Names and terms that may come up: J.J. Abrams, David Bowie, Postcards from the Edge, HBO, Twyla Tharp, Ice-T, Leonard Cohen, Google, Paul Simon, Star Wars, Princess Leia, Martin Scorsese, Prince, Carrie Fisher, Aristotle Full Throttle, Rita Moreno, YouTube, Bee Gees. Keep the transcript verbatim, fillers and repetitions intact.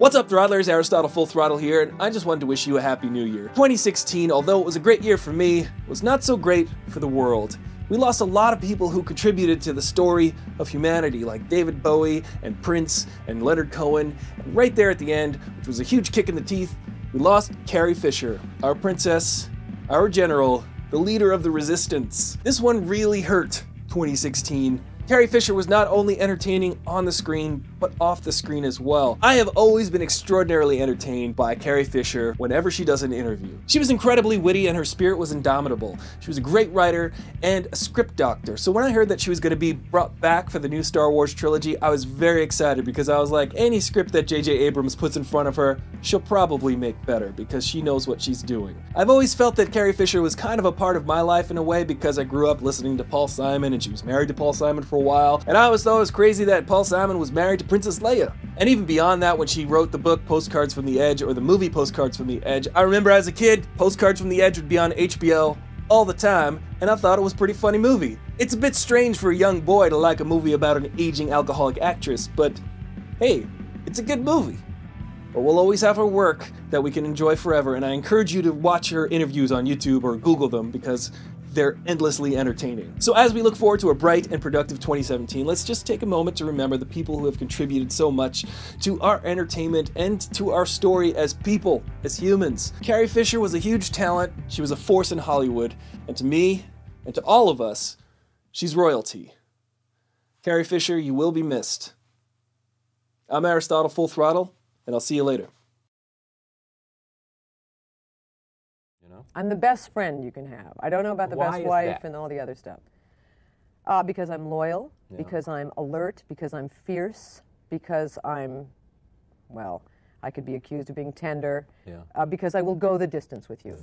What's up, Throttlers? Aristotle Full Throttle here, and I just wanted to wish you a happy new year. twenty sixteen, although it was a great year for me, was not so great for the world. We lost a lot of people who contributed to the story of humanity, like David Bowie and Prince and Leonard Cohen. And right there at the end, which was a huge kick in the teeth, we lost Carrie Fisher, our princess, our general, the leader of the resistance. This one really hurt twenty sixteen. Carrie Fisher was not only entertaining on the screen, but off the screen as well. I have always been extraordinarily entertained by Carrie Fisher whenever she does an interview. She was incredibly witty and her spirit was indomitable. She was a great writer and a script doctor. So when I heard that she was going to be brought back for the new Star Wars trilogy, I was very excited because I was like, any script that J J Abrams puts in front of her, she'll probably make better because she knows what she's doing. I've always felt that Carrie Fisher was kind of a part of my life in a way because I grew up listening to Paul Simon and she was married to Paul Simon for a while, and I always thought it was crazy that Paul Simon was married to Princess Leia. And even beyond that, when she wrote the book Postcards from the Edge, or the movie Postcards from the Edge, I remember as a kid, Postcards from the Edge would be on H B O all the time, and I thought it was a pretty funny movie. It's a bit strange for a young boy to like a movie about an aging alcoholic actress, but hey, it's a good movie. But we'll always have her work that we can enjoy forever, and I encourage you to watch her interviews on YouTube or Google them, because they're endlessly entertaining. So as we look forward to a bright and productive twenty seventeen, let's just take a moment to remember the people who have contributed so much to our entertainment and to our story as people, as humans. Carrie Fisher was a huge talent. She was a force in Hollywood. And to me, and to all of us, she's royalty. Carrie Fisher, you will be missed. I'm Aristotle Full Throttle, and I'll see you later. I'm the best friend you can have. I don't know about the Why best wife that? and all the other stuff. Uh, because I'm loyal, yeah. Because I'm alert, because I'm fierce, because I'm, well, I could be accused of being tender, yeah. uh, because I will go the distance with you.